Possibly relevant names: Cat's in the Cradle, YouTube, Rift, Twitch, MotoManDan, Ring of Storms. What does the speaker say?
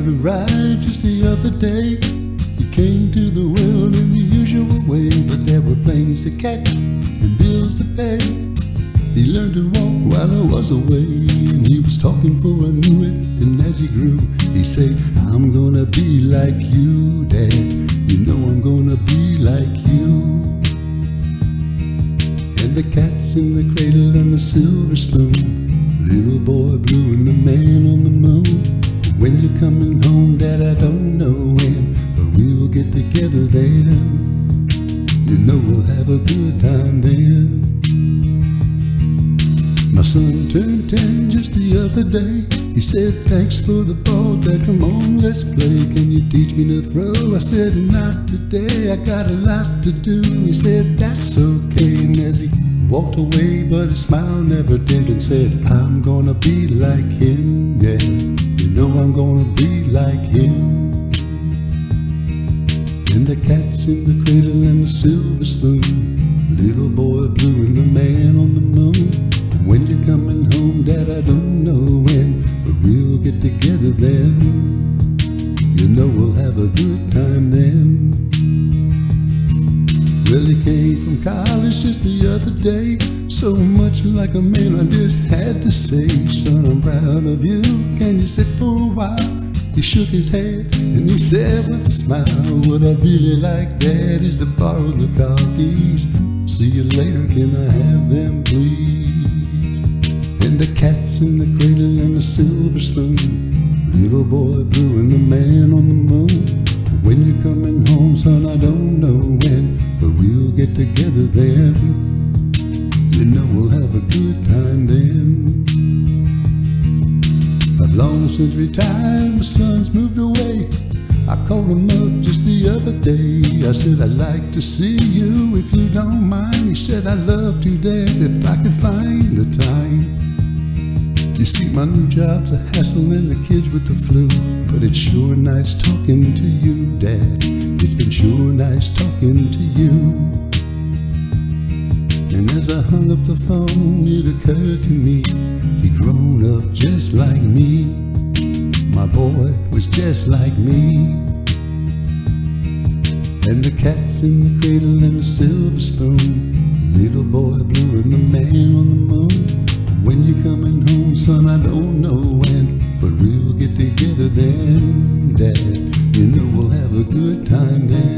had a ride just the other day. You came to the world in the usual way, but there were planes to catch and bills to pay. He learned to walk while I was away, and he was talking for I knew it. And as he grew, he said, I'm gonna be like you, Dad. You know I'm gonna be like you. And the cat's in the cradle and the silver spoon, little boy blue and the man on the moon. When you're coming home, Dad, I don't know when, but we'll get together then. You know we'll have a good time then. My son turned 10 just the other day. He said, thanks for the ball, Dad, come on, let's play. Can you teach me to throw? I said, not today, I got a lot to do. He said, that's okay. And as he walked away, but his smile never dimmed, and said, I'm gonna be like him, yeah. You know I'm gonna be like him. And the cat's in the cradle and the silver spoon, little boy blue and the man on the moon. When you're coming home, Dad, I don't know when, but we'll get together then. You know we'll have a good time then. Well, he came from college just the other day, so much like a man I just had to say, son, I'm proud of you, can you sit for a while? He shook his head and he said with a smile, what I really like, Dad, is to borrow the car keys. See you later, can I have them please? And the cat's in the cradle and the silver spoon, little boy blue and the man on the moon. When you're coming home, son, I don't know when, but we'll get together then. You know we'll have a good time then. I've long since retired, my son's moved away. I called him up just the other day. I said, I'd like to see you if you don't mind. He said, I'd love to, Dad, if I could find the time. You see, my new job's a hassle and the kids with the flu, but it's sure nice talking to you, Dad. It's been sure nice talking to you. And as I hung up the phone, it occurred to me, he'd grown up just like me. My boy was just like me. And the cat's in the cradle and the silver spoon, little boy blue and the man on the moon. When you're coming home, son, I don't know when, but we'll get together then, Dad. You know we'll have a good time then.